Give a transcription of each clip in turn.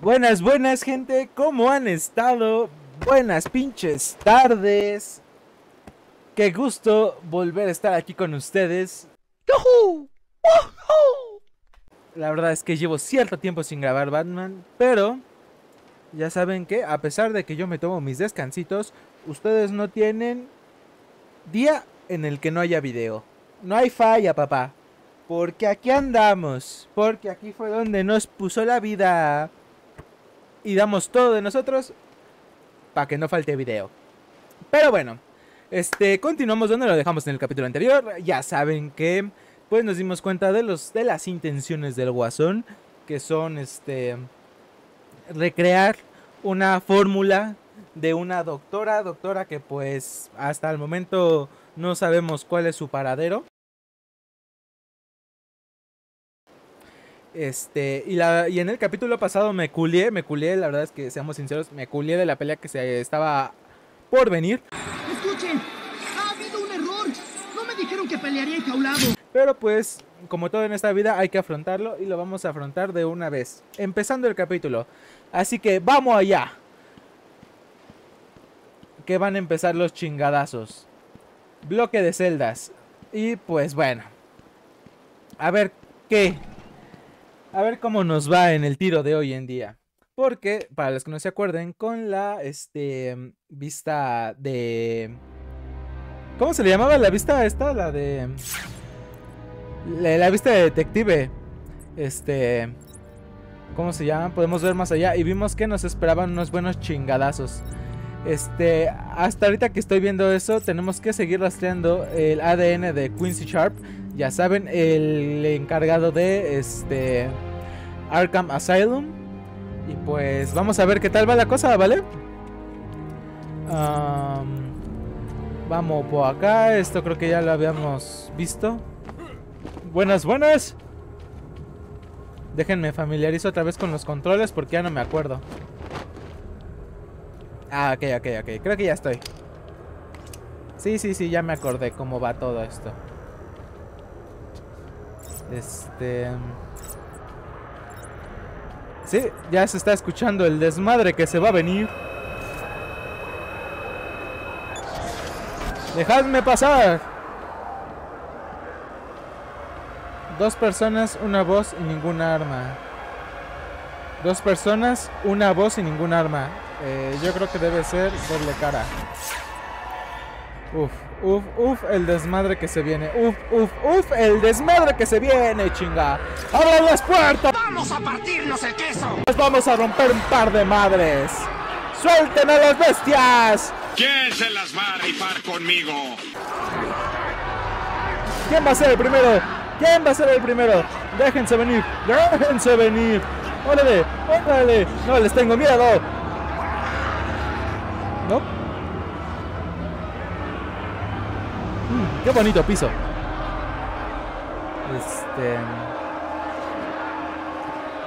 Buenas, buenas gente, ¿cómo han estado? Buenas pinches tardes. Qué gusto volver a estar aquí con ustedes. ¡Yuhu! ¡Woohoo! La verdad es que llevo cierto tiempo sin grabar Batman, pero ya saben que a pesar de que yo me tomo mis descansitos, ustedes no tienen día en el que no haya video. No hay falla, papá, porque aquí andamos, porque aquí fue donde nos puso la vida. Y damos todo de nosotros para que no falte video. Pero bueno, continuamos donde lo dejamos en el capítulo anterior. Ya saben que pues nos dimos cuenta de las intenciones del Guasón, que son recrear una fórmula de una doctora que pues hasta el momento no sabemos cuál es su paradero. Y en el capítulo pasado me culié, la verdad es que seamos sinceros, me culié de la pelea que se estaba por venir. Escuchen, ha habido un error, no me dijeron que pelearía enjaulado. Pero pues, como todo en esta vida, hay que afrontarlo y lo vamos a afrontar de una vez, empezando el capítulo. Así que vamos allá, que van a empezar los chingadazos. Bloque de celdas. Y pues bueno, a ver qué... a ver cómo nos va en el tiro de hoy en día. Porque, para los que no se acuerden, con la vista de... ¿cómo se le llamaba la vista esta? La de... la vista de detective. ¿Cómo se llama? Podemos ver más allá. Y vimos que nos esperaban unos buenos chingadazos. Hasta ahorita que estoy viendo eso, tenemos que seguir rastreando el ADN de Quincy Sharp. Ya saben, el encargado de Arkham Asylum. Y pues vamos a ver qué tal va la cosa, ¿vale? Vamos por acá. Esto creo que ya lo habíamos visto. Buenas, buenas. Déjenme familiarizo otra vez con los controles porque ya no me acuerdo. Ah, ok. Creo que ya estoy. Sí, ya me acordé cómo va todo esto. Sí, ya se está escuchando el desmadre que se va a venir. ¡Dejadme pasar! Dos personas, una voz y ningún arma. Dos personas, una voz y ningún arma. Yo creo que debe ser doble cara. Uf, el desmadre que se viene. Uf, el desmadre que se viene, chinga. ¡Abran las puertas! ¡Vamos a partirnos el queso! ¡Nos vamos a romper un par de madres! ¡Suelten a las bestias! ¿Quién se las va a rifar conmigo? ¿Quién va a ser el primero? ¿Quién va a ser el primero? ¡Déjense venir! ¡Déjense venir! ¡Órale! ¡Órale! ¡No les tengo miedo! ¿No? Qué bonito piso.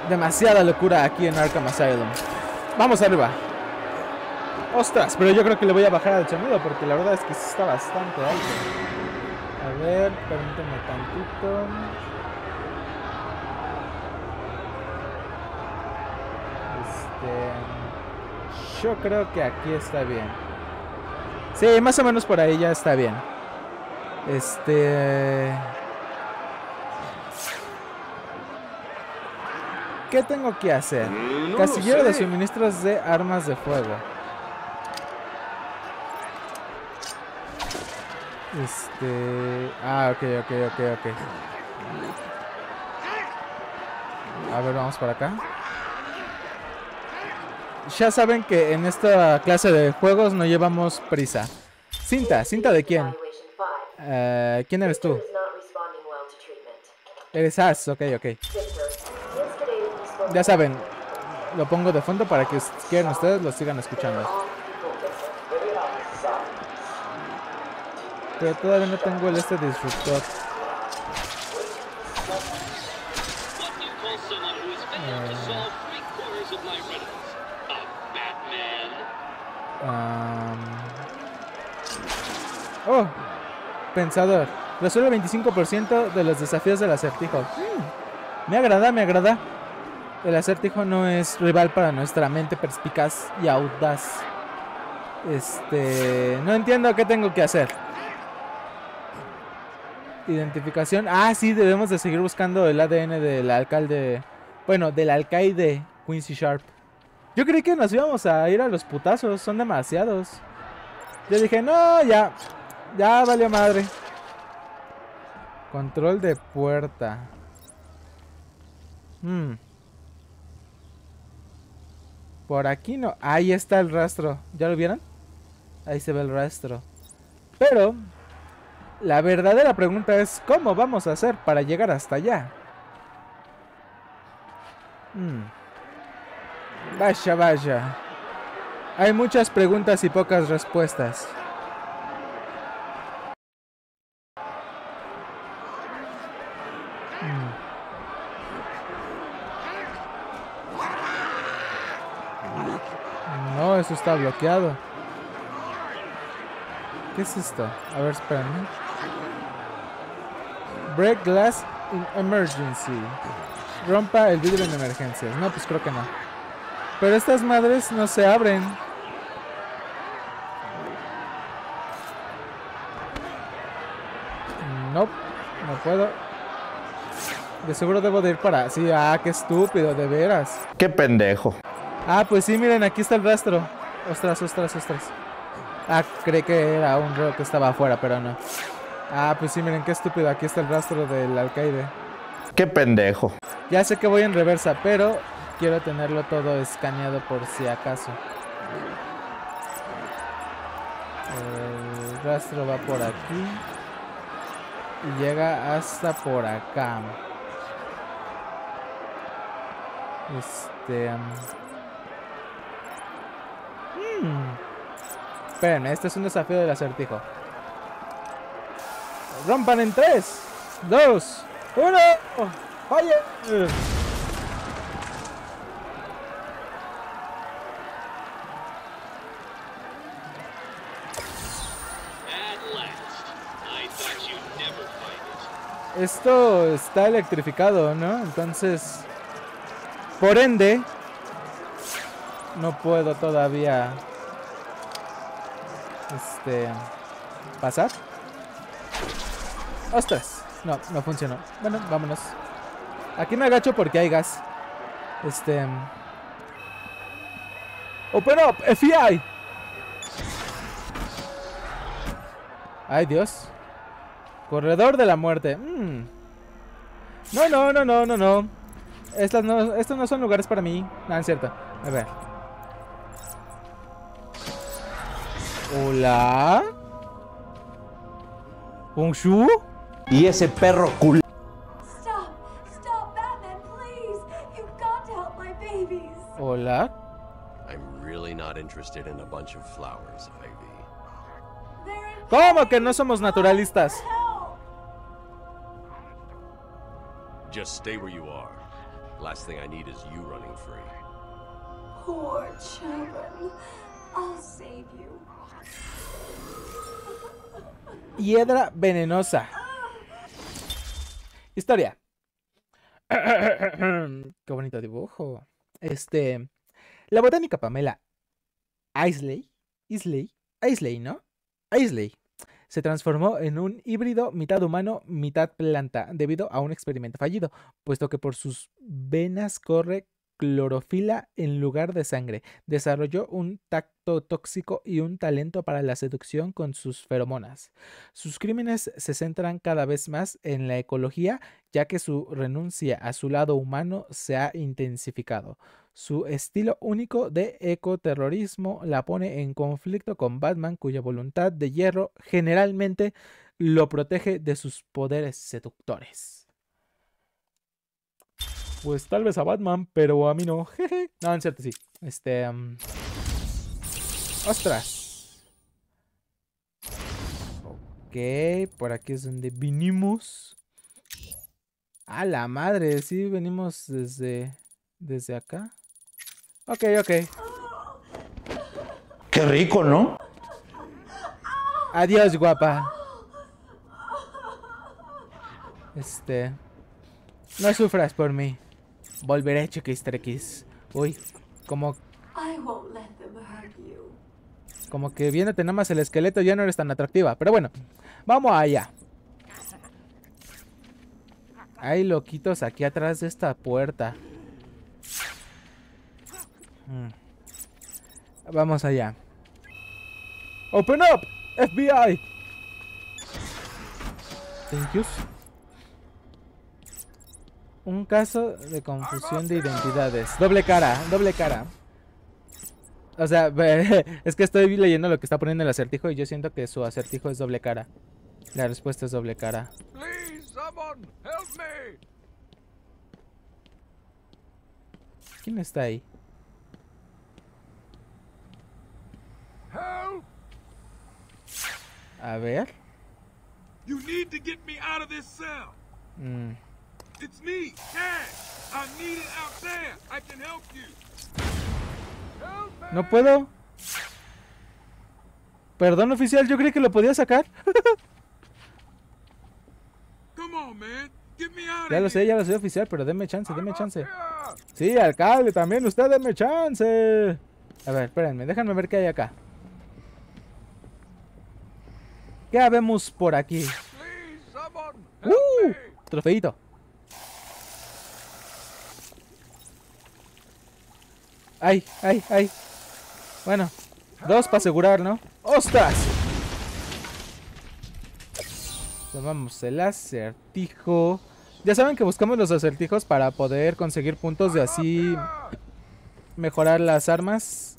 Demasiada locura aquí en Arkham Asylum. Vamos arriba. Ostras, pero yo creo que le voy a bajar al sonido porque la verdad es que sí está bastante alto. A ver, permíteme tantito. Yo creo que aquí está bien. Sí, más o menos por ahí ya está bien. ¿Qué tengo que hacer? No Casillero de suministros de armas de fuego. Ah, ok. A ver, vamos para acá. Ya saben que en esta clase de juegos no llevamos prisa. ¿Cinta de quién? ¿Quién eres tú? Eres Zsasz, ok. Ya saben, lo pongo de fondo para que quieran ustedes lo sigan escuchando. Pero todavía no tengo el disruptor. Oh. Pensador, resuelve 25% de los desafíos del acertijo. Me agrada. El acertijo no es rival para nuestra mente perspicaz y audaz. No entiendo qué tengo que hacer. Identificación. Ah, sí, debemos de seguir buscando el ADN del alcalde. Bueno, del alcaide Quincy Sharp. Yo creí que nos íbamos a ir a los putazos. Son demasiados. Yo dije, no, ya. Ya valió madre. Control de puerta. Por aquí no. Ahí está el rastro. ¿Ya lo vieron? Ahí se ve el rastro. Pero la verdadera pregunta es, ¿cómo vamos a hacer para llegar hasta allá? Vaya, vaya. Hay muchas preguntas y pocas respuestas. No, eso está bloqueado. ¿Qué es esto? A ver, espérame. Break glass in emergency. Rompa el vidrio en emergencias. No, pues creo que no. Pero estas madres no se abren. No, no puedo. De seguro debo de ir para... Sí, ah, qué estúpido, de veras. Qué pendejo. Ah, pues sí, miren, aquí está el rastro. Ostras, ostras, ostras. Ah, creí que era un reo que estaba afuera, pero no. Ah, pues sí, miren, qué estúpido. Aquí está el rastro del alcaide. Qué pendejo. Ya sé que voy en reversa, pero quiero tenerlo todo escaneado por si acaso. El rastro va por aquí y llega hasta por acá. Esperen, este es un desafío del acertijo. Rompan en 3, 2, 1. ¡Vaya! Esto está electrificado, ¿no? Entonces, por ende, no puedo todavía pasar. ¡Ostras! No, no funcionó. Bueno, vámonos. Aquí me agacho porque hay gas. ¡Open up! FBI. ¡Ay, Dios! Corredor de la muerte. No, no, no, no, no, no. Estos no son lugares para mí. Ah, es cierto. A ver. Hola. ¿Bonjour? Y ese perro culo. Stop, stop, Batman, please. You've got to help my babies. Hola. I'm really not interested in a bunch of flowers, baby. ¿Cómo que no somos naturalistas? Just stay where you are. Last thing I need is you running free. Poor children. I'll save you. Hiedra venenosa. Historia. Qué bonito dibujo. La botánica Pamela Isley, ¿no? Isley se transformó en un híbrido mitad humano, mitad planta, debido a un experimento fallido, puesto que por sus venas corre clorofila en lugar de sangre. Desarrolló un tacto tóxico y un talento para la seducción con sus feromonas. Sus crímenes se centran cada vez más en la ecología, ya que su renuncia a su lado humano se ha intensificado. Su estilo único de ecoterrorismo la pone en conflicto con Batman, cuya voluntad de hierro generalmente lo protege de sus poderes seductores. Pues tal vez a Batman, pero a mí no. Jeje. No, en cierto sí. Ostras. Ok, por aquí es donde vinimos. A la madre, sí venimos desde acá. Ok, ok. Qué rico, ¿no? Adiós, guapa. No sufras por mí. Volveré, chiquis-trequis. Uy, como que viéndote nada más el esqueleto ya no eres tan atractiva. Pero bueno, vamos allá. Hay loquitos aquí atrás de esta puerta. Vamos allá. Open up, FBI. Thank you. Un caso de confusión de identidades. Doble cara, doble cara. O sea, es que estoy leyendo lo que está poniendo el acertijo y yo siento que su acertijo es doble cara. La respuesta es doble cara. ¿Quién está ahí? A ver. No puedo. Perdón, oficial, yo creí que lo podía sacar. Ya lo sé, oficial, pero denme chance, denme chance. Sí, alcalde, también usted denme chance. A ver, espérenme, déjenme ver qué hay acá. ¿Qué habemos por aquí? Trofeito. Ay, ay, ay. Bueno, dos para asegurar, ¿no? ¡Ostras! Tomamos el acertijo. Ya saben que buscamos los acertijos para poder conseguir puntos y así mejorar las armas,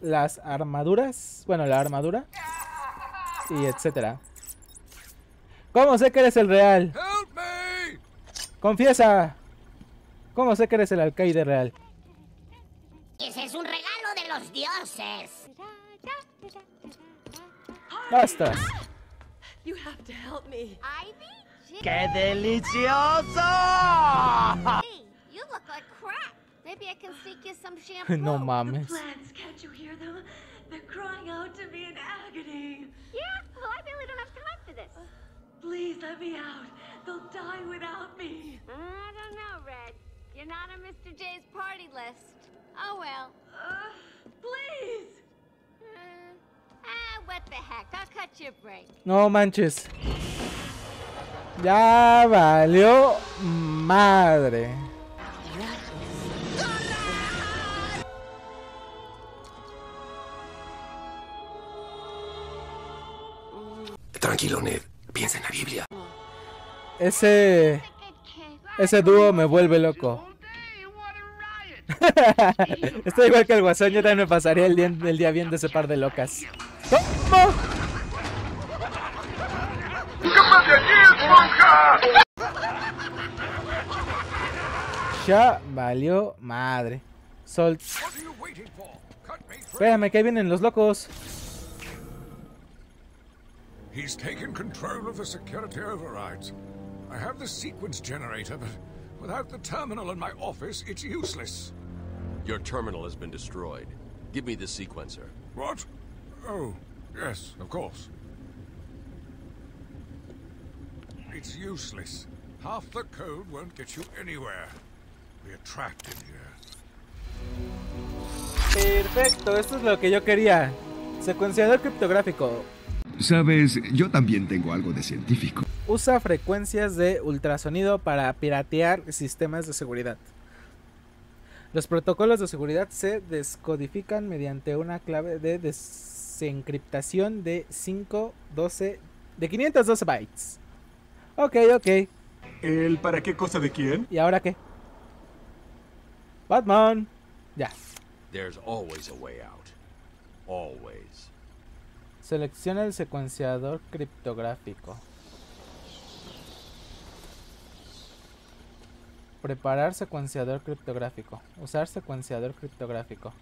las armaduras, bueno, la armadura y etcétera. ¿Cómo sé que eres el real? Confiesa. ¿Cómo sé que eres el alcaide real? Ese es un regalo de los dioses. ¡Basta! You have to help me. ¡Qué delicioso! You look like crap. Maybe I can sneak you some shampoo. No mames. The plants, can't you hear them? They're crying out to me in agony. Yeah, well, I really don't have time for this. Please let me out. They'll die without me. I don't know, Red. You're not on Mr. J's party list. Oh well. Please. What the heck? I'll cut your break. No manches. Ya valió madre. Tranquilo, Ned. Piensa en la Biblia. Ese dúo me vuelve loco. Estoy igual que el Guasón. Yo también me pasaría el día viendo ese par de locas. ¡Oh! Ya valió madre. Sol. Espérame, que ahí vienen los locos. He's taken control of the security overrides. I have the sequence generator, but without the terminal in my office, it's useless. Your terminal has been destroyed. Give me the sequencer. What? Oh, yes, of course. It's useless. Half the code won't get you anywhere. We're trapped in here. Perfecto, esto es lo que yo quería. Secuenciador criptográfico. Sabes, yo también tengo algo de científico. Usa frecuencias de ultrasonido para piratear sistemas de seguridad. Los protocolos de seguridad se descodifican mediante una clave de desencriptación de 512 bytes. Ok, ok. ¿El para qué cosa de quién? ¿Y ahora qué? Batman. Ya. There's always a way out. Always. Selecciona el secuenciador criptográfico. Preparar secuenciador criptográfico. Usar secuenciador criptográfico.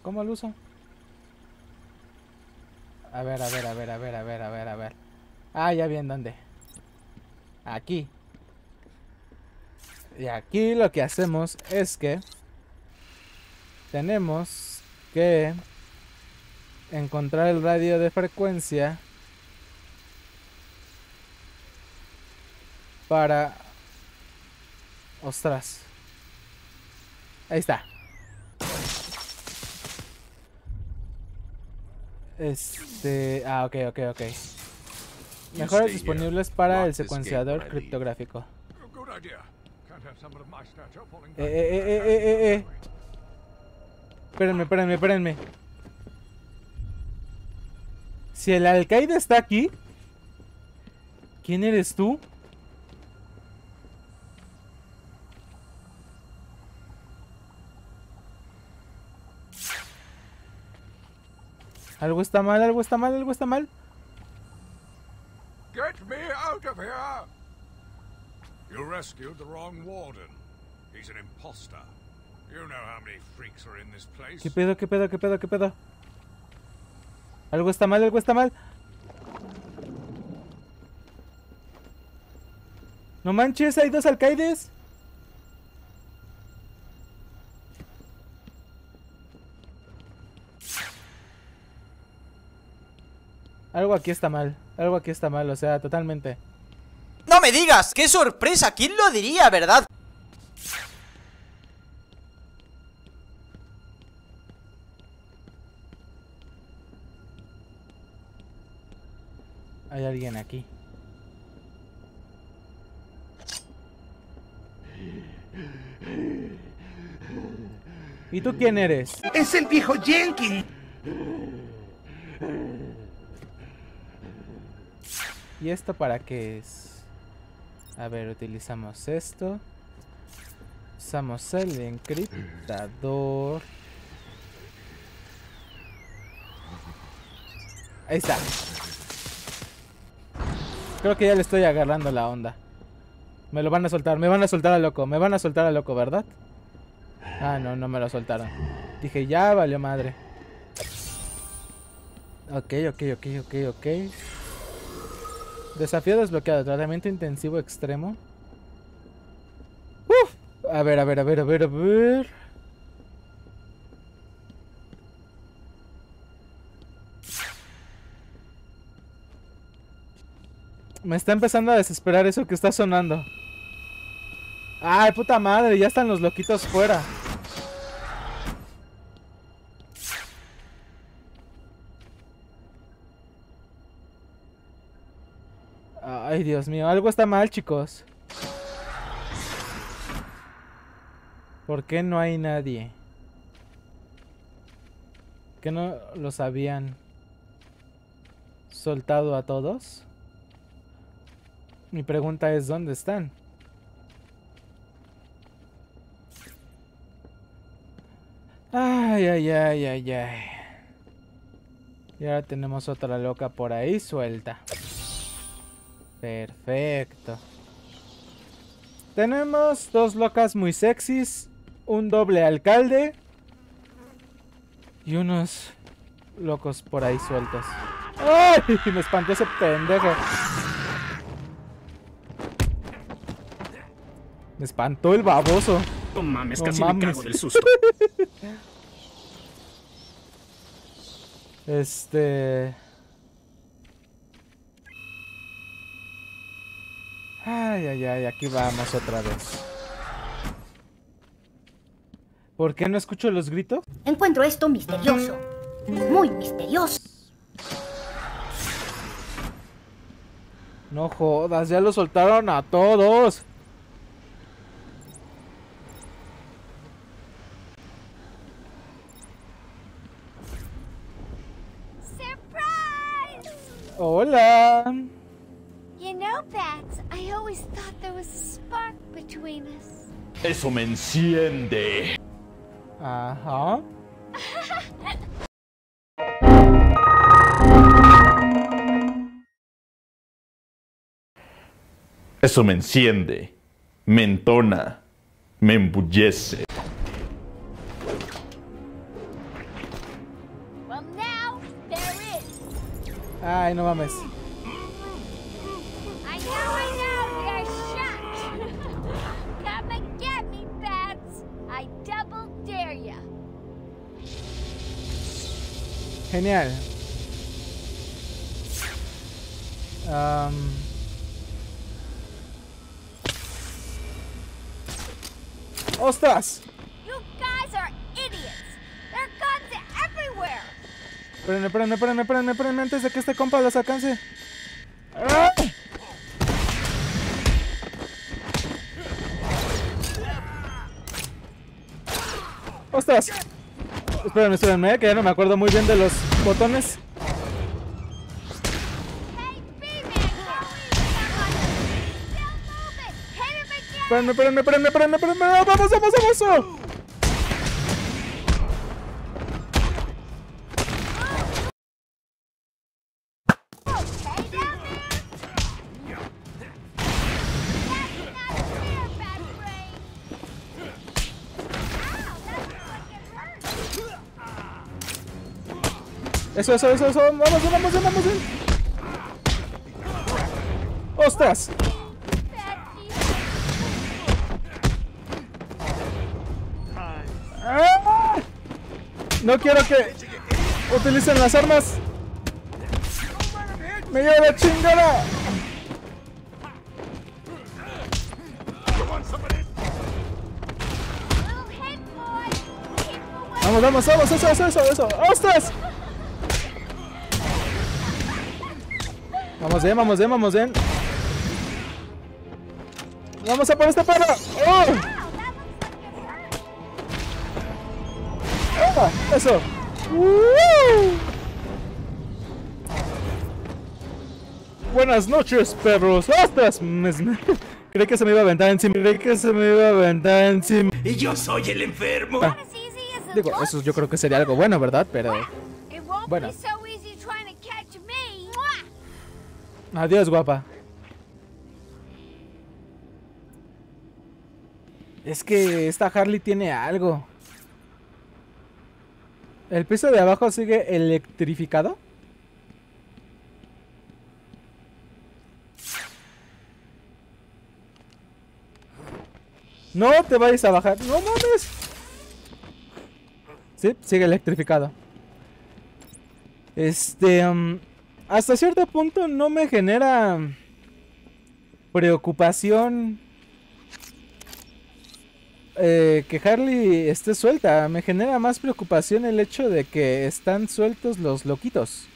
¿Cómo lo uso? A ver, a ver, a ver, a ver, a ver, a ver, a ver. Ah, ya vi en dónde. Aquí. Y aquí lo que hacemos es que tenemos que encontrar el radio de frecuencia para Ostras. Ahí está. Ah, ok. Mejoras disponibles para el secuenciador criptográfico. Espérenme. Si el alcaide está aquí, ¿quién eres tú? Algo está mal. Get me out of here. You rescued the wrong warden. He's an imposter. You know how many freaks are in this place. ¿Qué pedo? Algo está mal. No manches, hay dos alcaides. Algo aquí está mal, o sea, totalmente. ¡No me digas! ¡Qué sorpresa! ¿Quién lo diría, verdad? Hay alguien aquí. ¿Y tú quién eres? ¡Es el viejo Jenkins! ¿Y esto para qué es? A ver, utilizamos esto. Usamos el encriptador. Ahí está. Creo que ya le estoy agarrando la onda. Me van a soltar a loco, ¿verdad? Ah, no me lo soltaron. Dije, ya valió madre. Ok. Desafío desbloqueado, tratamiento intensivo extremo. ¡Uf! A ver. Me está empezando a desesperar eso que está sonando. ¡Ay, puta madre! Ya están los loquitos fuera. Ay, Dios mío, algo está mal, chicos. ¿Por qué no hay nadie? ¿Que no los habían soltado a todos? Mi pregunta es, ¿dónde están? Ay. Y ahora tenemos otra loca por ahí suelta. Perfecto. Tenemos dos locas muy sexys, un doble alcalde y unos locos por ahí sueltos. ¡Ay! Me espantó ese pendejo. Me espantó el baboso. No mames, casi me cago del susto. Ay, aquí vamos otra vez. ¿Por qué no escucho los gritos? Encuentro esto misterioso. Muy misterioso. No jodas, ya lo soltaron a todos. ¡Surprise! Hola. Eso me enciende. Ajá. Eso me enciende, me entona, me embullece. Ay, no mames. Genial. ¡Ostras! Espérenme, espérenme antes de que este compa los alcance. ¡Ah! ¡Ostras! Espérenme, espérenme, que ya no me acuerdo muy bien de los botones. Espérenme, espérenme, espérenme, espérenme, espérenme. ¡Vamos, vamos, vamos! Eso, eso, eso, eso, vamos, vamos, vamos, vamos. ¡Ostras! ¡Ah! No quiero que utilicen las armas. ¡Me llevo la chingada! Vamos, vamos, vamos, eso, eso, eso, eso. ¡Ostras! Vamos bien, vamos bien, vamos bien. Vamos a por esta perra. ¡Oh! ¡Oh! Eso. Buenas noches, perros. ¡Ostras! Creí que se me iba a aventar encima. Creí que se me iba a aventar encima. Y yo soy el enfermo. Ah. Digo, eso yo creo que sería algo bueno, ¿verdad? Pero bueno. Adiós, guapa. Es que esta Harley tiene algo. ¿El piso de abajo sigue electrificado? No te vayas a bajar. No mames. Sí, sigue electrificado. Hasta cierto punto no me genera preocupación que Harley esté suelta. Me genera más preocupación el hecho de que están sueltos los loquitos.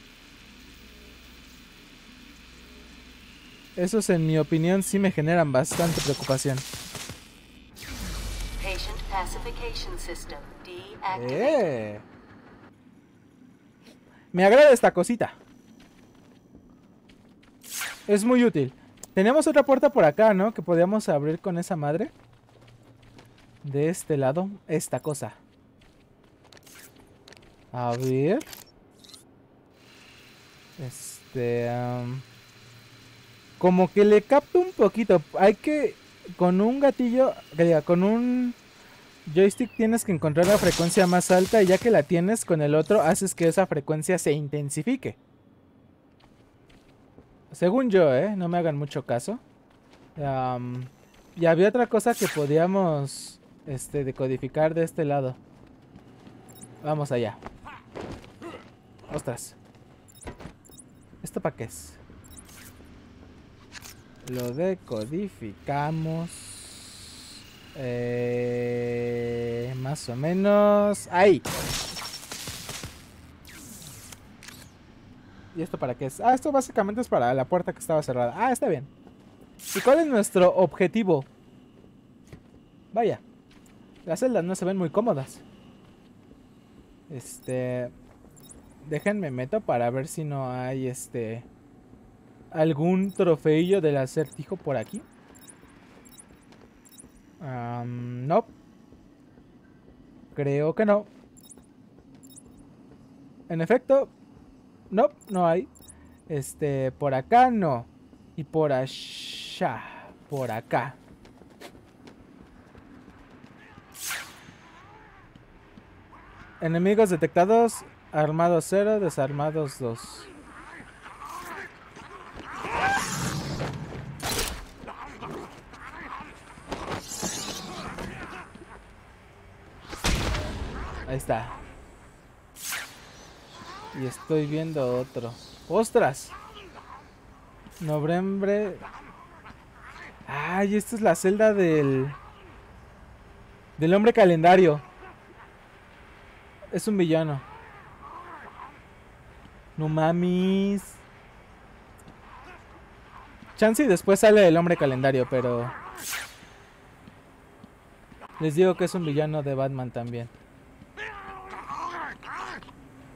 Esos, en mi opinión, sí me generan bastante preocupación. Patient pacification system deactivated. Me agrada esta cosita. Es muy útil. Teníamos otra puerta por acá, ¿no? Que podíamos abrir con esa madre. De este lado, esta cosa. A ver. Como que le capto un poquito. Hay que... Con un gatillo... Que diga, con un joystick tienes que encontrar la frecuencia más alta. Y ya que la tienes, con el otro haces que esa frecuencia se intensifique. Según yo, no me hagan mucho caso. Y había otra cosa que podíamos decodificar de este lado. Vamos allá. Ostras. ¿Esto para qué es? Lo decodificamos. Más o menos. ¡Ahí! ¿Y esto para qué es? Ah, esto básicamente es para la puerta que estaba cerrada. Ah, está bien. ¿Y cuál es nuestro objetivo? Vaya. Las celdas no se ven muy cómodas. Déjenme meto para ver si no hay algún trofeillo del acertijo por aquí. No. Creo que no. En efecto... No, no hay. Por acá no. Y por allá. Por acá. Enemigos detectados. Armados 0, desarmados 2. Ahí está. Y estoy viendo otro. ¡Ostras! Noviembre. ¡Ay! Esta es la celda del... Del hombre calendario. Es un villano. No mames. Chance y después sale el hombre calendario, pero... les digo que es un villano de Batman también.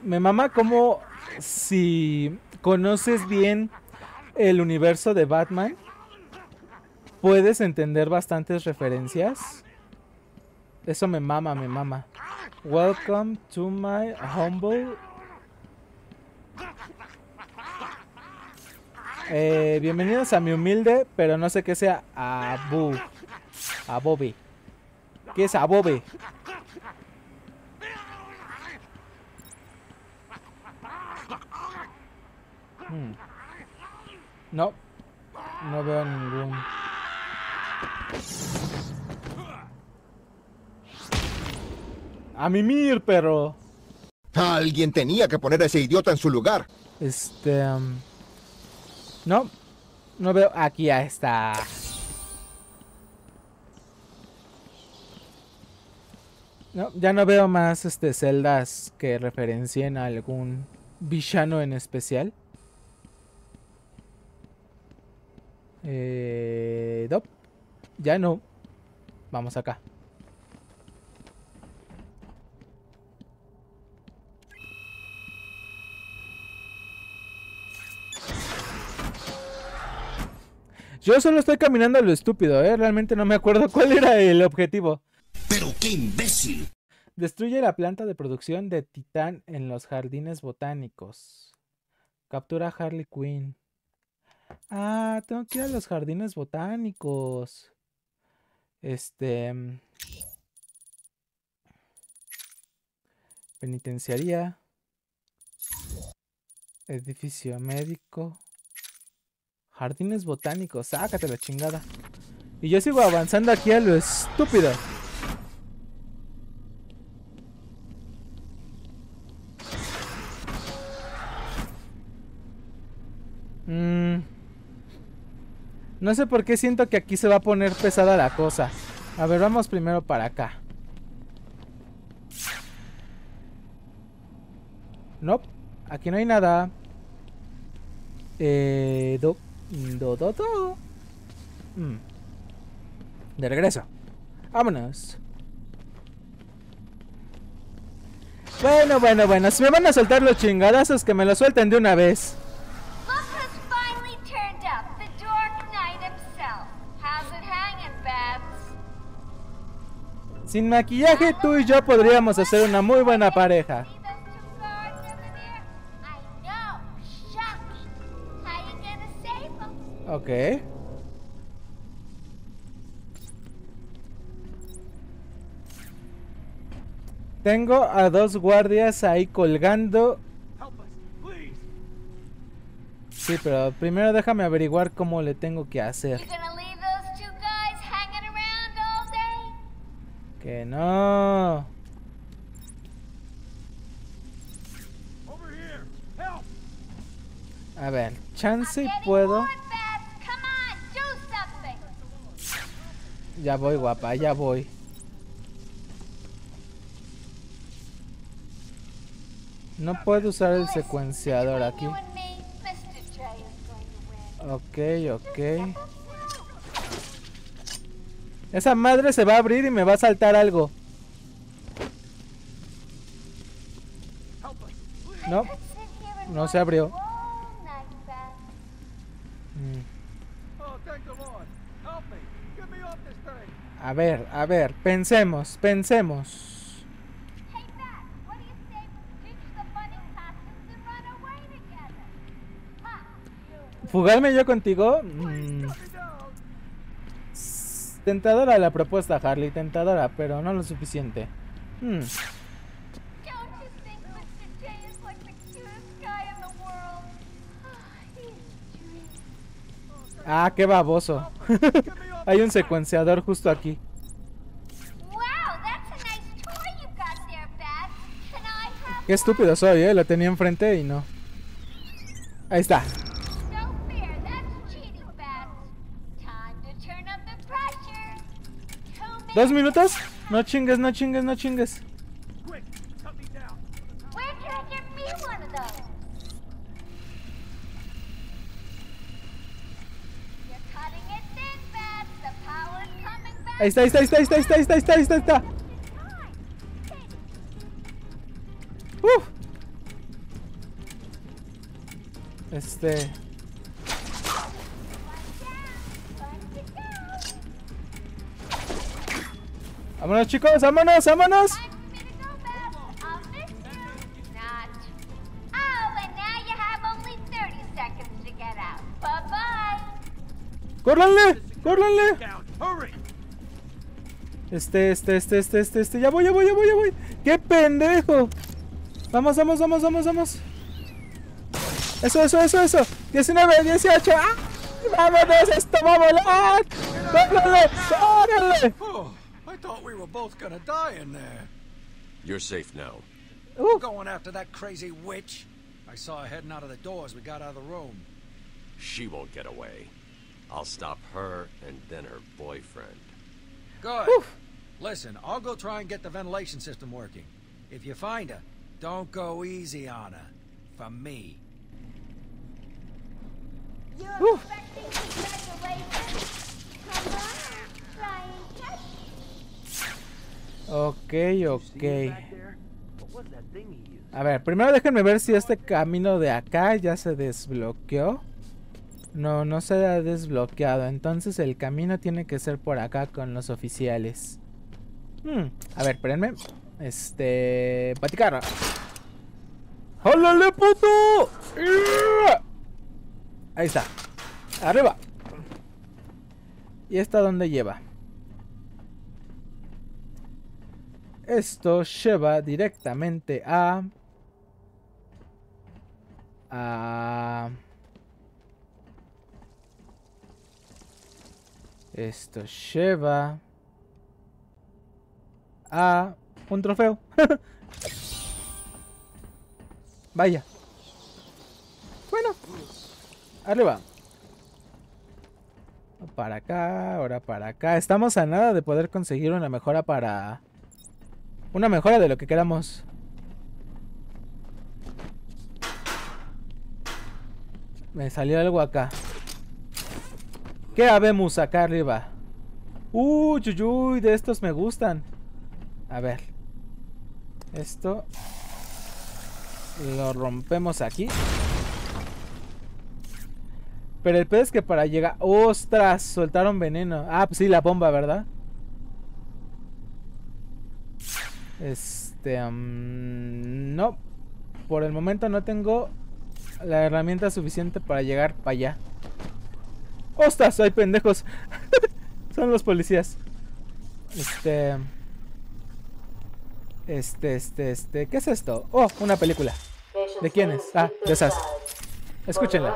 Me mama como si conoces bien el universo de Batman, puedes entender bastantes referencias. Eso me mama, me mama. Welcome to my humble... bienvenidos a mi humilde, pero no sé qué sea, Abobe. ¿Qué es Abobe? No, no veo ningún. A mimir, perro. Alguien tenía que poner a ese idiota en su lugar. No, no veo. Aquí ya está. No, ya no veo más celdas que referencien a algún villano en especial. No, ya no. Vamos acá. Yo solo estoy caminando a lo estúpido, realmente no me acuerdo cuál era el objetivo. Pero qué imbécil. Destruye la planta de producción de Titán en los jardines botánicos. Captura a Harley Quinn. Ah, tengo que ir a los jardines botánicos. Penitenciaría. Edificio médico. Jardines botánicos, sácate la chingada. Y yo sigo avanzando aquí a lo estúpido. No sé por qué siento que aquí se va a poner pesada la cosa. A ver, vamos primero para acá. Nope, aquí no hay nada. De regreso. Vámonos. Bueno, bueno, bueno. Si me van a soltar los chingadazos, que me los suelten de una vez. Sin maquillaje, tú y yo podríamos hacer una muy buena pareja. Ok. Tengo a dos guardias ahí colgando. Sí, pero primero déjame averiguar cómo le tengo que hacer. Que no. A ver, chance y puedo. Ya voy, guapa, ya voy. No puedo usar el secuenciador aquí. Ok, ok. Esa madre se va a abrir y me va a saltar algo. No, no se abrió. A ver, pensemos, pensemos. ¿Fugarme yo contigo? Tentadora la propuesta, Harley, tentadora, pero no lo suficiente. Ah, qué baboso. Hay un secuenciador justo aquí. Qué estúpido soy, lo tenía enfrente y no. Ahí está. ¿2 minutos? No chingues, no chingues, no chingues. Ahí está, ahí está, ahí está, ahí está, ahí está, ahí está, ahí está, ahí está, ahí está. Vámonos, chicos, vámonos, vámonos. ¡Córranle! ¡Córranle! Ya voy, ya voy, ya voy, ya voy. ¡Qué pendejo! Vamos, vamos, vamos, vamos, vamos. Eso, eso, eso, eso. 19, 18. ¡Ah! ¡Vámonos! ¡Esto va a volar! ¡Córranle! ¡Córranle! I thought we were both gonna die in there. You're safe now. We're going after that crazy witch. I saw her heading out of the door as we got out of the room. She won't get away. I'll stop her and then her boyfriend. Good. Oof. Listen, I'll go try and get the ventilation system working. If you find her, don't go easy on her. For me. You're expecting congratulations? Come on, try and catch her. Ok, ok. A ver, primero déjenme ver si este camino de acá ya se desbloqueó. No, no se ha desbloqueado. Entonces el camino tiene que ser por acá con los oficiales. A ver, espérenme. Paticarra. ¡Jálale, puto! Ahí está. Arriba. ¿Y esta dónde lleva? Esto lleva directamente a... Esto lleva a un trofeo. Vaya. Bueno. Arriba. Para acá, ahora para acá. Estamos a nada de poder conseguir una mejora para... Una mejora de lo que queramos. Me salió algo acá. ¿Qué habemos acá arriba? Uy, uy, de estos me gustan. A ver. Esto. Lo rompemos aquí. Pero el pedo es que para llegar... ¡Ostras! Soltaron veneno. Ah, pues sí, la bomba, ¿verdad? No. Por el momento no tengo la herramienta suficiente para llegar para allá. ¡Ostras! ¡Ay, pendejos! Son los policías. ¿Qué es esto? Oh, una película. ¿De quién es? Ah, de esas. Escúchenla.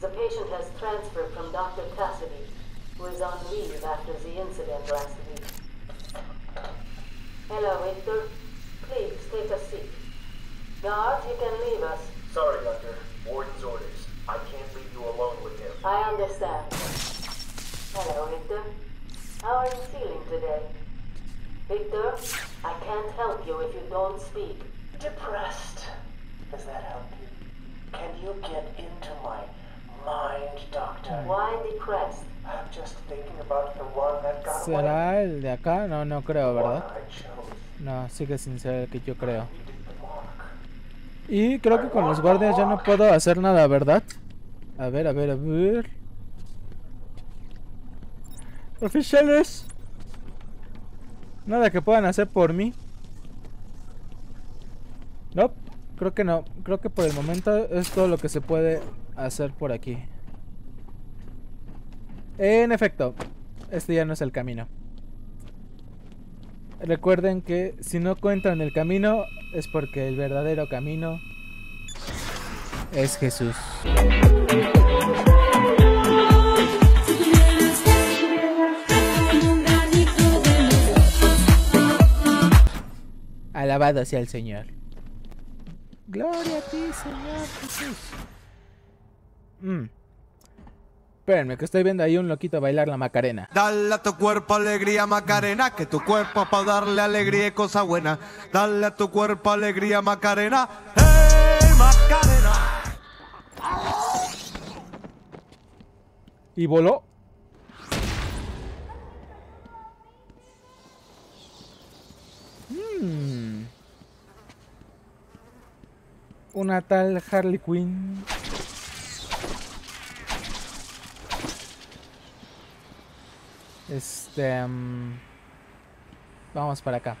The patient has transferred from Dr. Cassidy, who is on leave after the incident last week. Hello, Victor. Please, take a seat. Guard, you can leave us. Sorry, Doctor. Warden's orders. I can't leave you alone with him. I understand. Hello, Victor. How are you feeling today? Victor, I can't help you if you don't speak. Depressed. Does that help you? Can you get into my mind, Doctor? Why depressed? I'm just thinking about the one that got away. ¿Será el de acá? No, no creo, ¿verdad? No, sigue sin ser el que yo creo. Y creo que con los guardias ya no puedo hacer nada, ¿verdad? A ver, a ver, a ver. Oficiales. Nada que puedan hacer por mí. No, creo que no. Creo que por el momento es todo lo que se puede hacer por aquí. En efecto, este ya no es el camino. Recuerden que si no encuentran el camino, es porque el verdadero camino es Jesús. Alabado sea el Señor. Gloria a ti, Señor Jesús. Espérenme, que estoy viendo ahí un loquito bailar la Macarena. Dale a tu cuerpo alegría, Macarena, que tu cuerpo para darle alegría y cosa buena. Dale a tu cuerpo alegría, Macarena. ¡Hey, Macarena! Y voló. Una tal Harley Quinn. Vamos para acá.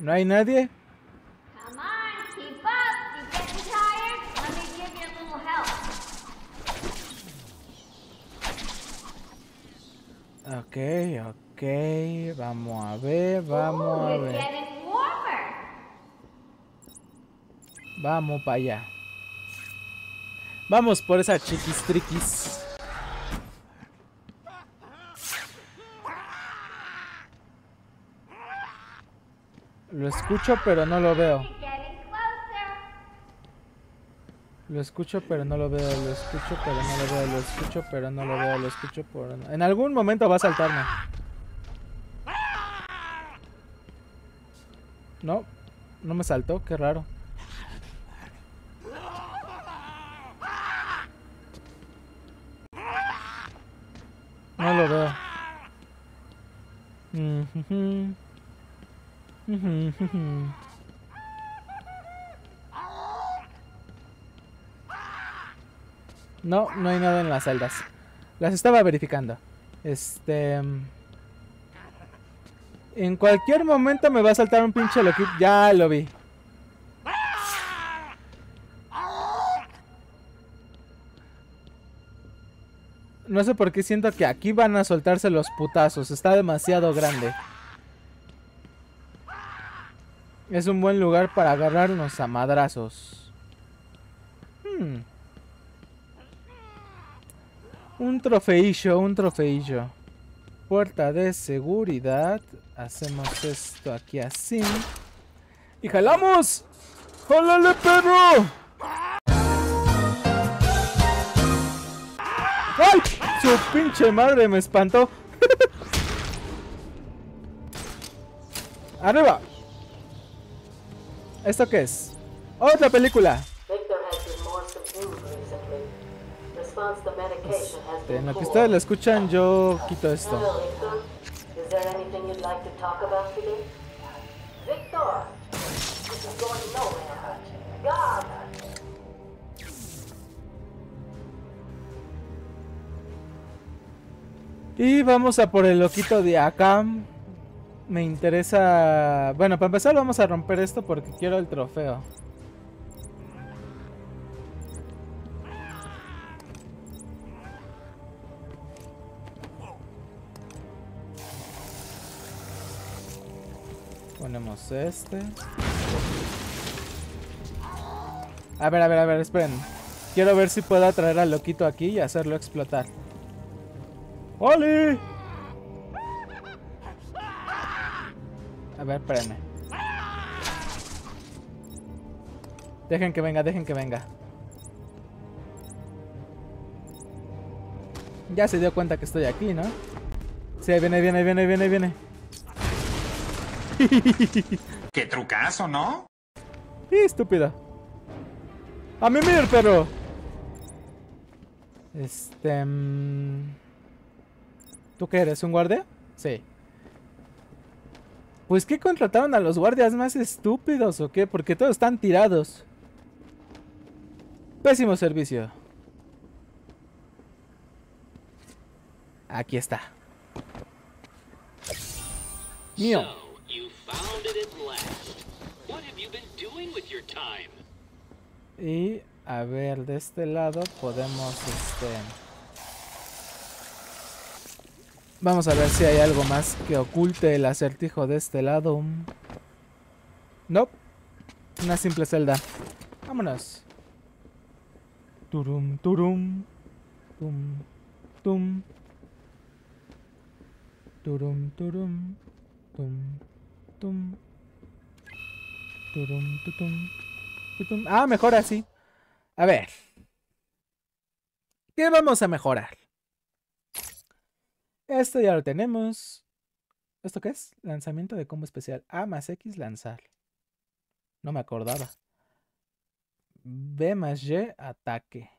¿No hay nadie? Ok, vamos a ver, Vamos para allá. Vamos por esa chiquis triquis. Lo escucho, pero no lo veo. Lo escucho, pero no lo veo. Lo escucho, pero no lo veo. Lo escucho, pero no lo veo. Lo escucho, pero no. En algún momento va a saltarme. No, no me saltó. Qué raro. No lo veo. No, no hay nada en las celdas. Las estaba verificando. En cualquier momento me va a saltar un pinche loquito. Ya lo vi. No sé por qué siento que aquí van a soltarse los putazos. Está demasiado grande. Es un buen lugar para agarrarnos a madrazos. Un trofeillo, un trofeillo. Puerta de seguridad. Hacemos esto aquí así. ¡Y jalamos! ¡Jálale, perro! ¡Ay! ¡Su pinche madre me espantó! ¡Arriba! ¿Esto qué es? ¡Otra película! En lo que ustedes lo escuchan, yo quito esto. Y vamos a por el loquito de acá. Me interesa... Bueno, para empezar vamos a romper esto porque quiero el trofeo. Ponemos este. A ver, esperen. Quiero ver si puedo atraer al loquito aquí y hacerlo explotar. ¡Oli! A ver, espérenme. Dejen que venga. Ya se dio cuenta que estoy aquí, ¿no? Sí, viene. ¡Qué trucazo, ¿no? Sí, estúpida. ¡A mí mira el perro! ¿Tú qué eres? ¿Un guardia? Sí. Pues que contrataron a los guardias más estúpidos o qué, porque todos están tirados. Pésimo servicio. Aquí está. Mío. Y a ver, de este lado podemos Vamos a ver si hay algo más que oculte el acertijo de este lado. No. Nope. Una simple celda. Vámonos. Turum, turum. Tum, tum. Turum, turum. Tum, tum. Turum, tutum. Tutum. Ah, mejor así. A ver. ¿Qué vamos a mejorar? Esto ya lo tenemos. ¿Esto qué es? Lanzamiento de combo especial. A más X, lanzar. No me acordaba. B más Y, ataque.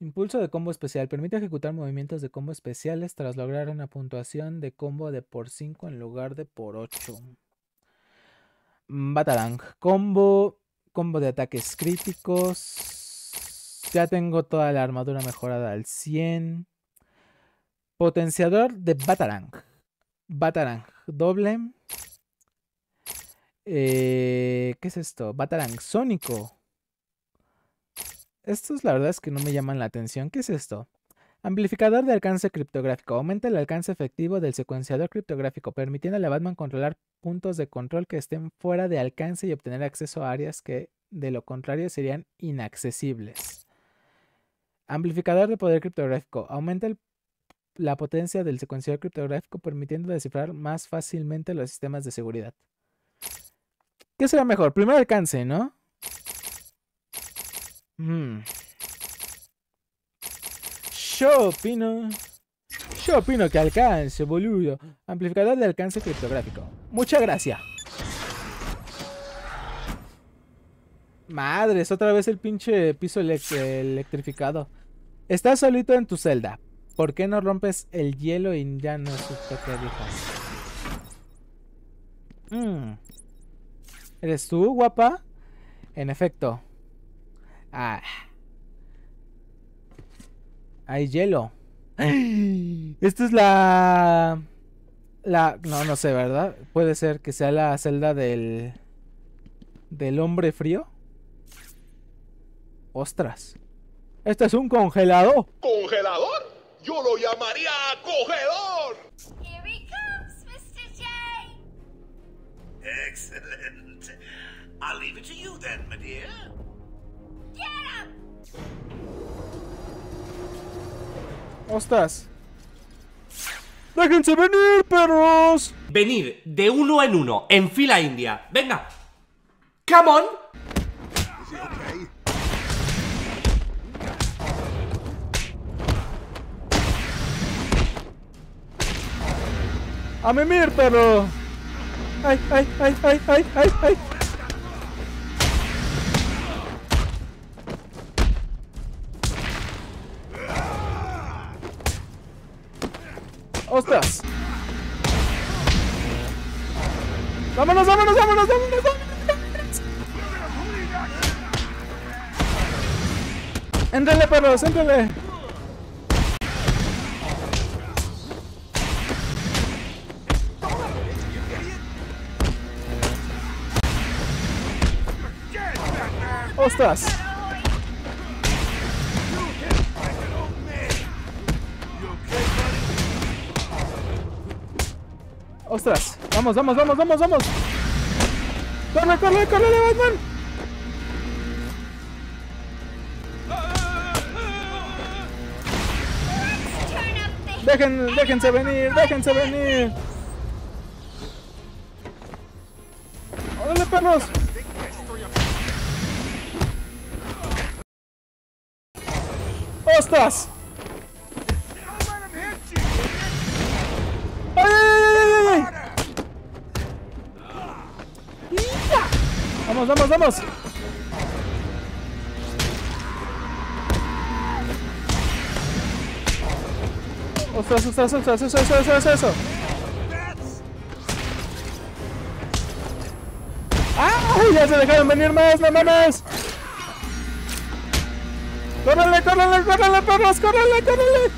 Impulso de combo especial. Permite ejecutar movimientos de combo especiales tras lograr una puntuación de combo de por 5 en lugar de por 8. Batarang. Combo de ataques críticos. Ya tengo toda la armadura mejorada al 100. Potenciador de Batarang. Batarang doble. ¿Qué es esto? Batarang sónico. Estos la verdad es que no me llaman la atención. ¿Qué es esto? Amplificador de alcance criptográfico. Aumenta el alcance efectivo del secuenciador criptográfico, permitiéndole a Batman controlar puntos de control que estén fuera de alcance y obtener acceso a áreas que de lo contrario serían inaccesibles. Amplificador de poder criptográfico. Aumenta la potencia del secuenciador criptográfico, permitiendo descifrar más fácilmente los sistemas de seguridad. ¿Qué será mejor? Primero alcance, ¿no? Yo opino que alcance, boludo. Amplificador de alcance criptográfico. Muchas gracias. Madres, otra vez el pinche piso electrificado. Estás solito en tu celda. ¿Por qué no rompes el hielo y ya no supe qué dijo? ¿Eres tú, guapa? En efecto. Ah. Hay hielo. Esta es la... No sé, ¿verdad? Puede ser que sea la celda del hombre frío. Ostras. Este es un congelador. ¿Congelador? Yo lo llamaría acogedor. Here he comes, Mr. J. Excellent. I'll leave it to you then, my dear. ¡Ostras! ¡Déjense venir, perros! Venid de uno en uno, en fila india. ¡Venga! ¡Come on! ¡A mimir, perro! ¡Ay, ay, ay, ay, ay, ay, ay! ¡Ostras! ¡Vámonos, vámonos, vámonos, vámonos, vámonos! ¡Éntrale, perros, éntrale! ¡Ostras! ¡Ostras! ¡Vamos, vamos, vamos, vamos, vamos! ¡Corre, corre, corre, Batman! ¡Déjense venir, déjense venir! ¡Órale, perros! ¡Ostras! ¡Vamos, vamos, vamos! ¡Ostras, ostras, ostras! ¡Eso, eso, eso, eso, eso! ¡Ah! ¡Ya se dejaron venir más! ¡No mames! ¡Córrele, córrele, córrele, perros! ¡Córrele, córrele!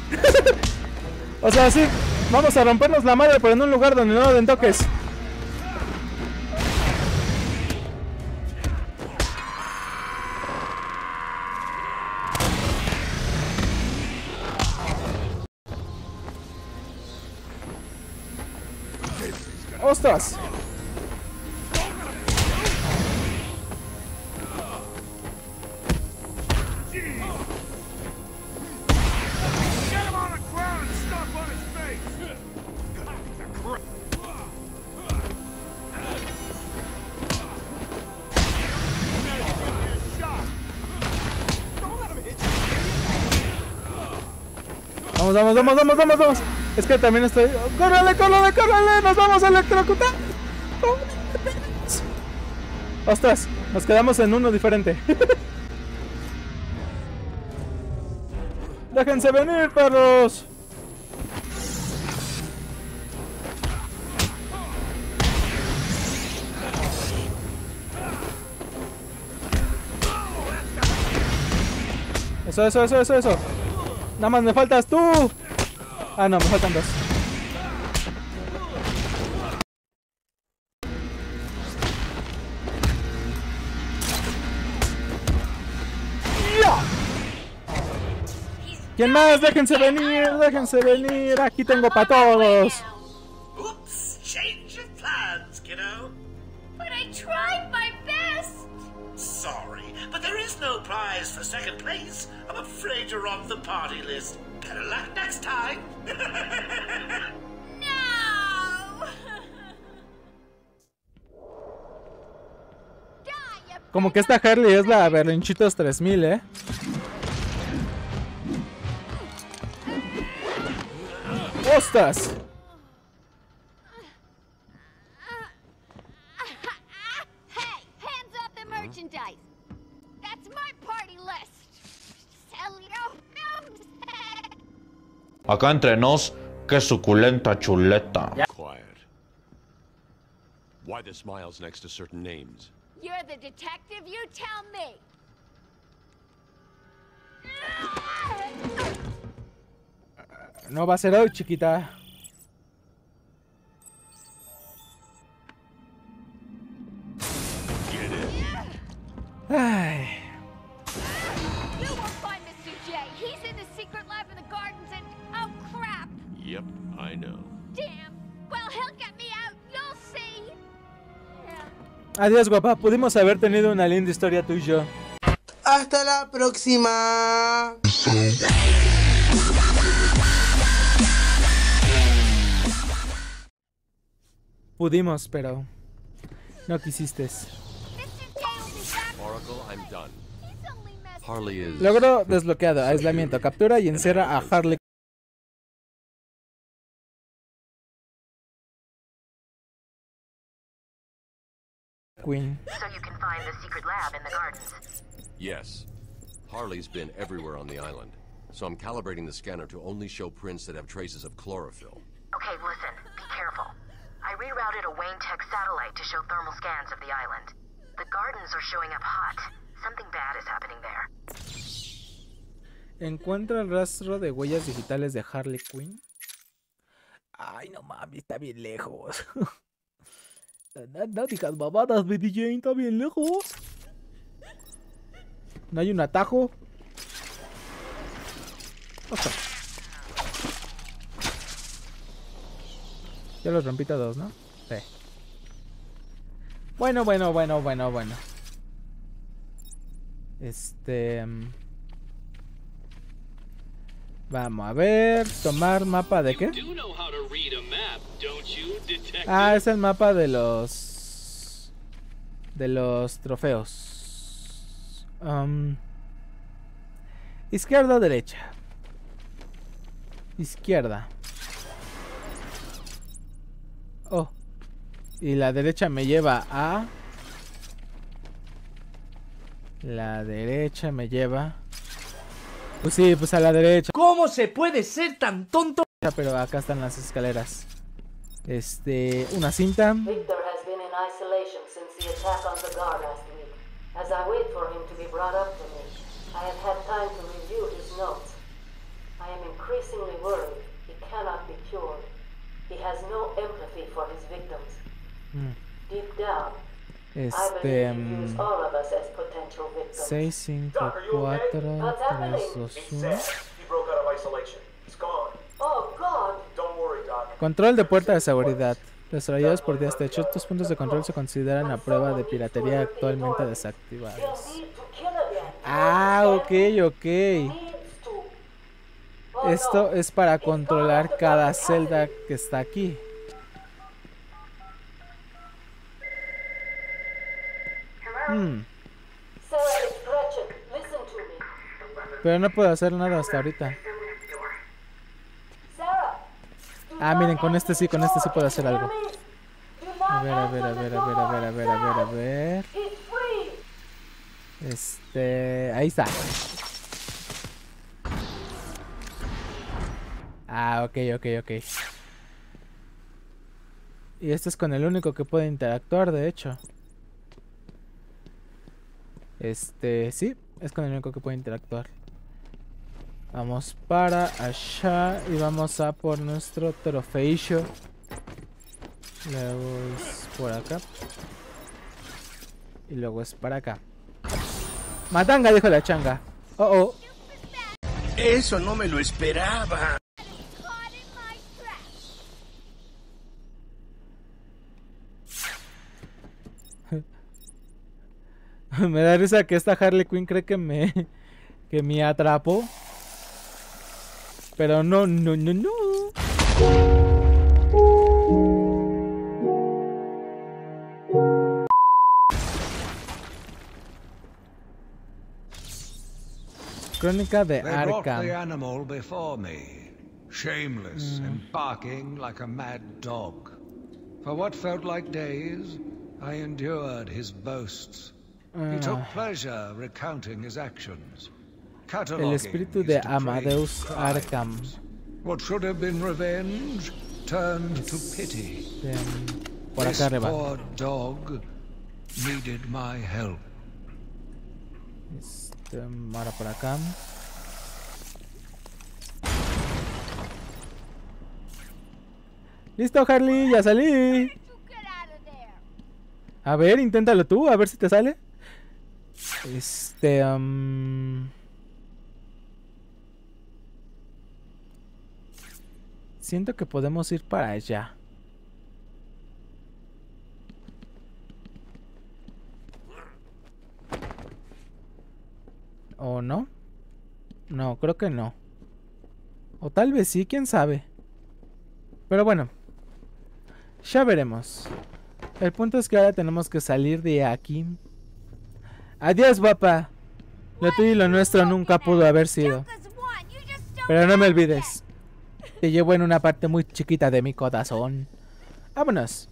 O sea, sí, vamos a rompernos la madre, pero en un lugar donde no den toques. ¡Ostras! Vamos, vamos, vamos, vamos, vamos, vamos. Es que también estoy... ¡Córrele, córrele, córrele! ¡Nos vamos a electrocutar! ¡Ostras! Nos quedamos en uno diferente. ¡Déjense venir, perros! Eso, eso, eso, eso, eso. Nada más me faltas tú. Ah, no, me faltan dos. ¿Quién más? Déjense venir, déjense venir. Aquí tengo para todos. Oops, change of plans, kiddo. But I tried my best. Sorry, but there is no prize for second place. I'm afraid you're off the party list. Better luck next time. No. Como que esta Harley es la Berlinchitos 3000, ¿eh? ¡Ostras! Hey, hands up the merchandise. That's my party list. Acá entre nos, qué suculenta chuleta. Quiet. Why the smiles next to certain names? You're the detective, you tell me. No va a ser hoy, chiquita. Ay. Adiós, guapa. Pudimos haber tenido una linda historia tú y yo. Hasta la próxima. Pudimos, pero no quisiste. Logro desbloqueado, aislamiento, captura y encierra a Harley. Quinn. Yes. Harley's been everywhere on the island, so I'm calibrating the scanner to only show prints that have traces of chlorophyll. Okay, listen, be careful. I rerouted a Wayne Tech satellite to show thermal scans of the island. The gardens are showing up hot. Something bad is happening there. Encuentra el rastro de huellas digitales de Harley Quinn. Ay, no mames, está bien lejos. No digas babadas, Betty Jane, está bien lejos. No hay un atajo. Ostras. Ya los rompí todos, ¿no? Sí. Bueno, bueno, bueno, bueno, bueno. Vamos a ver. Tomar mapa de qué. Ah, es el mapa de los... trofeos. Izquierda o derecha. Izquierda. Oh, y la derecha me lleva a... La derecha me lleva... Pues sí, pues a la derecha. ¿Cómo se puede ser tan tonto? Pero acá están las escaleras. Una cinta. Victor has been in isolation since the attack on the guard last week. As I wait for him to be brought up to me, I have had time to review his notes. I am increasingly worried he cannot be cured. He has no empathy for his victims. Deep down, I believe he views all of us as potential victims. 6, 5, 4, 3, 2, 1. He broke out of isolation. He's gone. Oh God! Don't worry, Doc. Control de puerta de seguridad. Desarrollados por DSTech, estos puntos de control se consideran a prueba de piratería actualmente desactivados. Ah, ok, ok. Esto es para controlar cada celda que está aquí. Pero no puedo hacer nada hasta ahorita. Ah, miren, con este sí puedo hacer algo. A ver. Ahí está. Ah, ok. Y este es con el único que puede interactuar, de hecho. Sí, es con el único que puede interactuar. Vamos para allá y vamos a por nuestro trofeillo. Luego es por acá. Y luego es para acá. ¡Matanga! Dijo la changa. ¡Oh, oh! Eso no me lo esperaba. Me da risa que esta Harley Quinn cree que me atrapó. Pero no. Crónica de Arkham. Shameless and barking like a mad dog. For what felt like days, I endured his boasts. He took pleasure recounting his actions. El espíritu de Amadeus Arkham. What should have been revenge turned to pity. Por acá arriba. Poor dog needed my help. Ahora por acá. Listo, Harley, ya salí. A ver, inténtalo tú, a ver si te sale. Siento que podemos ir para allá. ¿O no? No, creo que no. O tal vez sí, quién sabe. Pero bueno, ya veremos. El punto es que ahora tenemos que salir de aquí. ¡Adiós, guapa! Lo tuyo y lo nuestro nunca pudo haber sido. Pero no me olvides. Te llevo en una parte muy chiquita de mi corazón. Vámonos.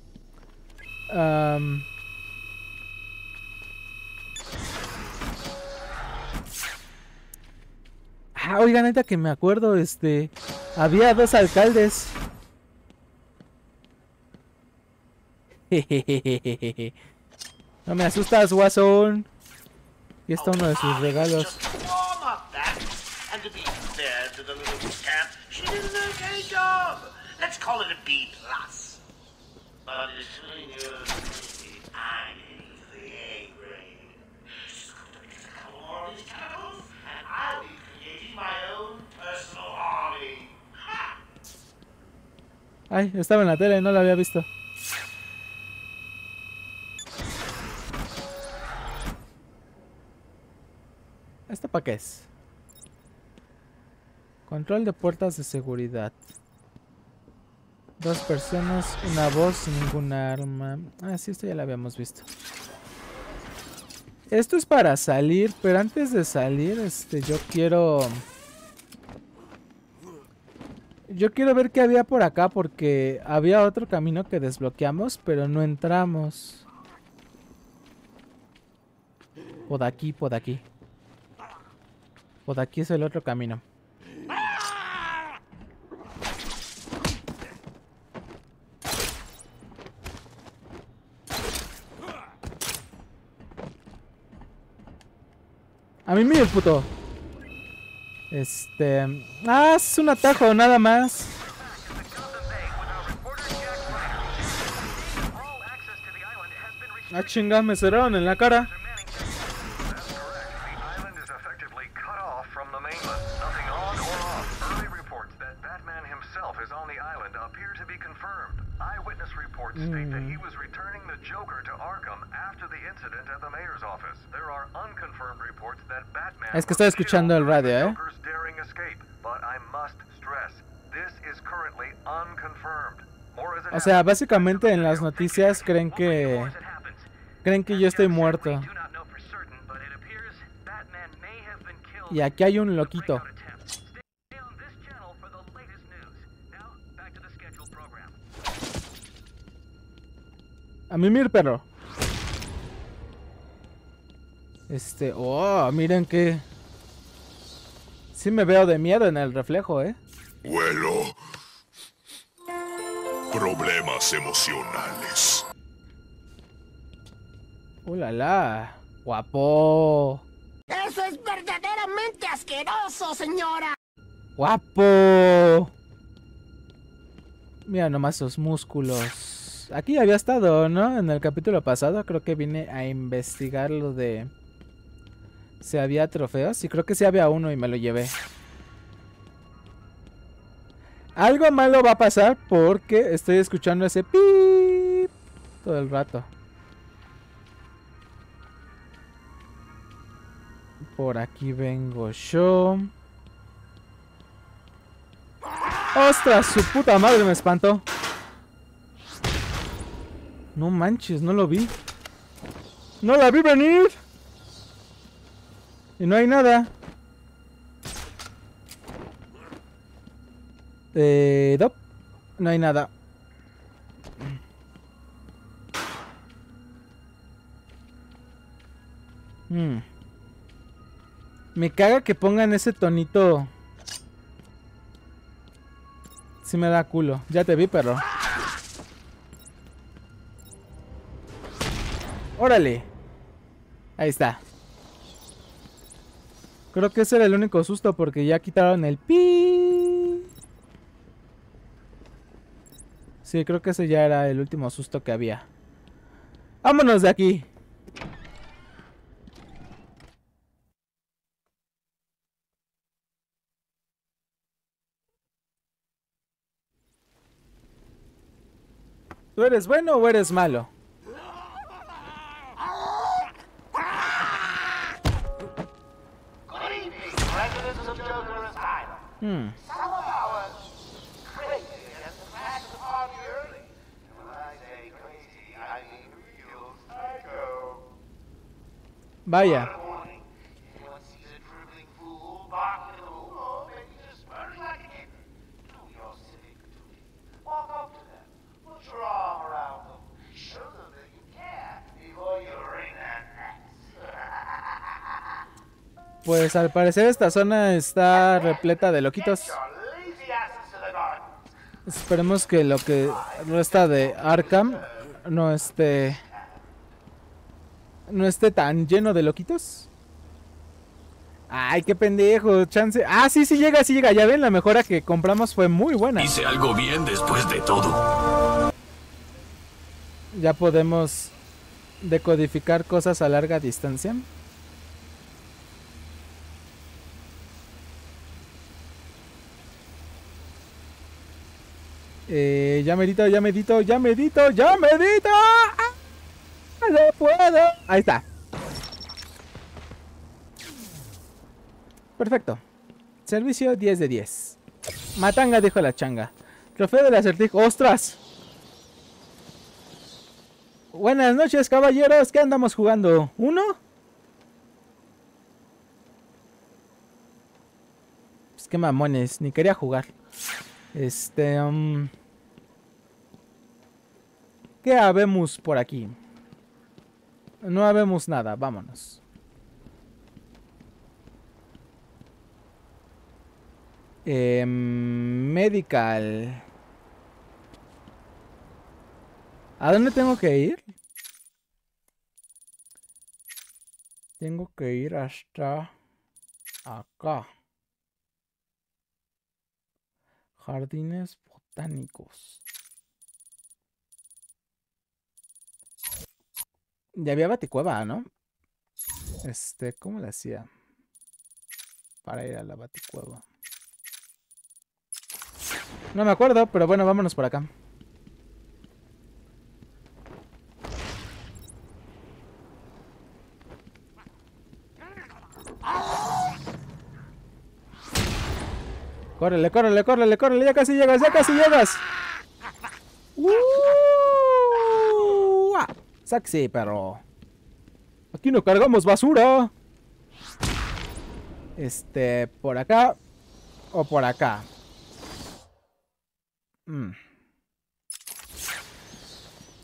Ah, oigan, neta que me acuerdo, había dos alcaldes. No me asustas, guasón. Y está uno de sus regalos. Ay, estaba en la tele, no la había visto. ¿Esto para qué es? Control de puertas de seguridad. Dos personas, una voz, ningún arma. Ah, sí, esto ya lo habíamos visto. Esto es para salir, pero antes de salir, yo quiero... ver qué había por acá, porque había otro camino que desbloqueamos, pero no entramos. Por aquí, por aquí. Por aquí es el otro camino. A mí mío, puto. Ah, es un atajo, nada más. Ah, chinga, me cerraron en la cara. Es que estoy escuchando el radio, ¿eh? O sea, básicamente en las noticias creen que yo estoy muerto. Y aquí hay un loquito. A mimir, perro. Oh, miren que... Sí me veo de miedo en el reflejo, Vuelo. Problemas emocionales. ¡Ulala! ¡Guapo! ¡Eso es verdaderamente asqueroso, señora! ¡Guapo! Mira nomás sus músculos. Aquí había estado, ¿no? En el capítulo pasado creo que vine a investigar lo de... Si había trofeos y creo que sí había uno y me lo llevé. Algo malo va a pasar porque estoy escuchando ese pip todo el rato. Por aquí vengo yo. ¡Ostras! Su puta madre me espantó. No manches, no lo vi. ¡No la vi venir! Y no hay nada. No. No hay nada. Me caga que pongan ese tonito. Sí me da culo. Ya te vi, perro. Órale. Ahí está. Creo que ese era el único susto porque ya quitaron el pi. Sí, creo que ese ya era el último susto que había. ¡Vámonos de aquí! ¿Tú eres bueno o eres malo? Vaya. Pues al parecer esta zona está repleta de loquitos. Esperemos que lo que resta de Arkham no esté tan lleno de loquitos. Ay, qué pendejo, chance. Ah, sí, sí llega, sí llega. Ya ven, la mejora que compramos fue muy buena. Hice algo bien después de todo. Ya podemos decodificar cosas a larga distancia. Ya medito. ¡Ah! ¡No puedo! Ahí está. Perfecto. Servicio 10 de 10. Matanga, dijo la changa. Trofeo del acertijo. ¡Ostras! Buenas noches, caballeros. ¿Qué andamos jugando? ¿Uno? Pues qué mamones. Ni quería jugar. ¿Qué habemos por aquí? No habemos nada, vámonos. Medical. ¿A dónde tengo que ir? Tengo que ir hasta acá. Jardines botánicos. Ya había baticueva, ¿no? ¿Cómo le hacía? Para ir a la baticueva. No me acuerdo, pero bueno, vámonos por acá. ¡Córrele, córrele, córrele, córrele! ¡Ya casi llegas, ya casi llegas! ¡Saxi, perro! ¡Aquí no cargamos basura! ¿Por acá o por acá?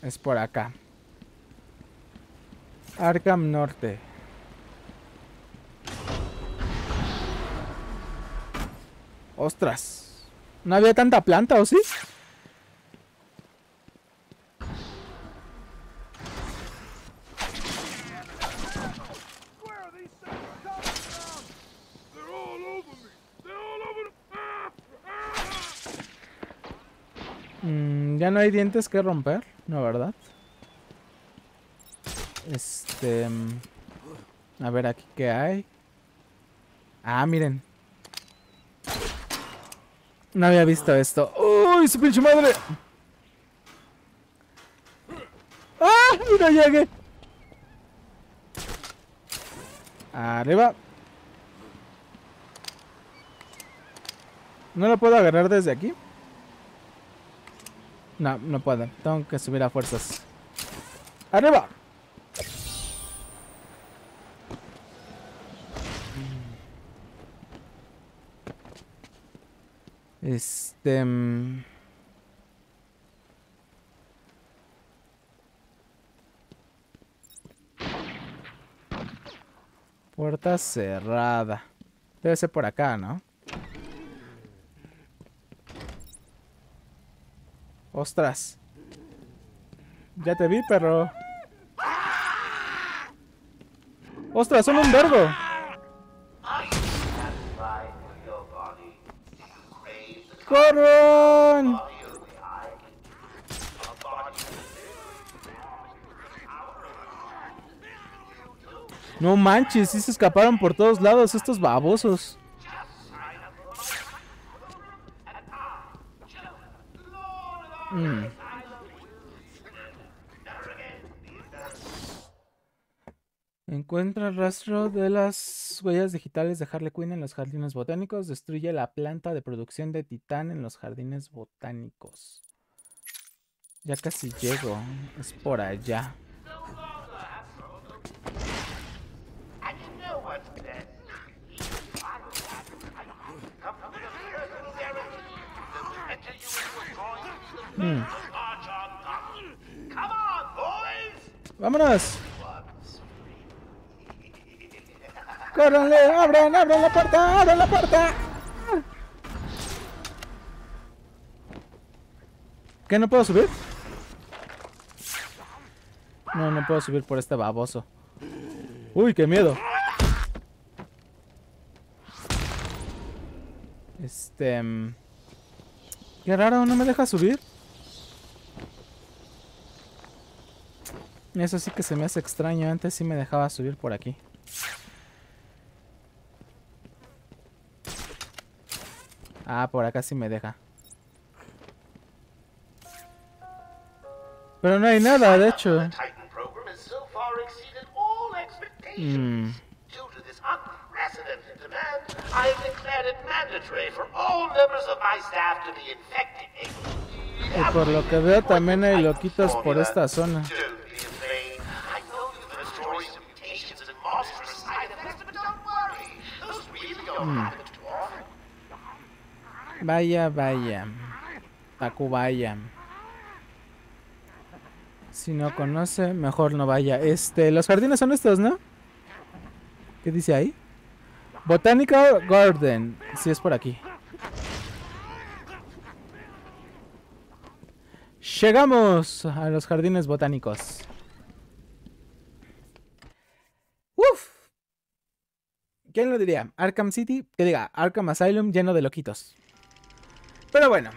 Es por acá. Arkham Norte. Ostras. ¿No había tanta planta, o sí? Ya no hay dientes que romper, ¿no, verdad? A ver aquí qué hay. Ah, miren. No había visto esto. ¡Uy, su pinche madre! ¡Ah! ¡Y no llegué! Arriba. ¿No lo puedo agarrar desde aquí? No, no puedo. Tengo que subir a fuerzas. ¡Arriba! Puerta cerrada. Debe ser por acá, ¿no? Ostras. Ya te vi, perro. Ostras, son un vergo. ¡Corran! No manches, sí se escaparon por todos lados estos babosos. Encuentra el rastro de las huellas digitales de Harley Quinn en los jardines botánicos. Destruye la planta de producción de Titán en los jardines botánicos. Ya casi llego. Es por allá. ¡Vámonos! ¡Córranle! ¡Abran! ¡Abran la puerta! ¡Abran la puerta! ¿Qué? ¿No puedo subir? No, no puedo subir por este baboso. ¡Uy, qué miedo! Qué raro, no me deja subir. Eso sí que se me hace extraño. Antes sí me dejaba subir por aquí. Ah, por acá sí me deja. Pero no hay nada, de hecho. Y por lo que veo también hay loquitos por esta zona. Vaya, vaya. Tacubaya. Si no conoce, mejor no vaya. Los jardines son estos, ¿no? ¿Qué dice ahí? Botanical Garden. Sí, es por aquí. Llegamos a los jardines botánicos. ¡Uf! ¿Quién lo diría? Arkham City, que diga, Arkham Asylum lleno de loquitos. Pero bueno.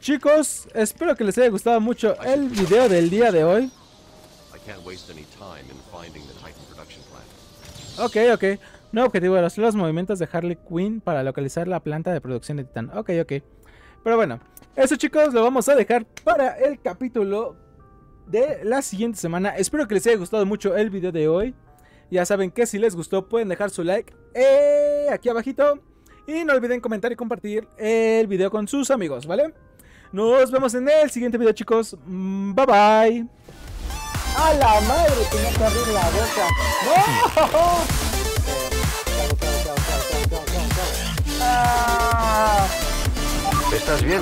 Chicos, espero que les haya gustado mucho el video del día de hoy. Ok, ok. Nuevo objetivo de los movimientos de Harley Quinn para localizar la planta de producción de Titán. Ok, ok. Pero bueno. Eso, chicos, lo vamos a dejar para el capítulo de la siguiente semana. Espero que les haya gustado mucho el video de hoy. Ya saben que si les gustó pueden dejar su like aquí abajito. Y no olviden comentar y compartir el video con sus amigos, ¿vale? Nos vemos en el siguiente video, chicos. Bye, bye. ¡A la madre! Tenía que abrir la boca. ¡No! ¿Estás bien?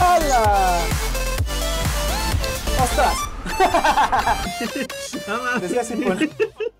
¡Hala! ¡Ostras! Decía así, pues.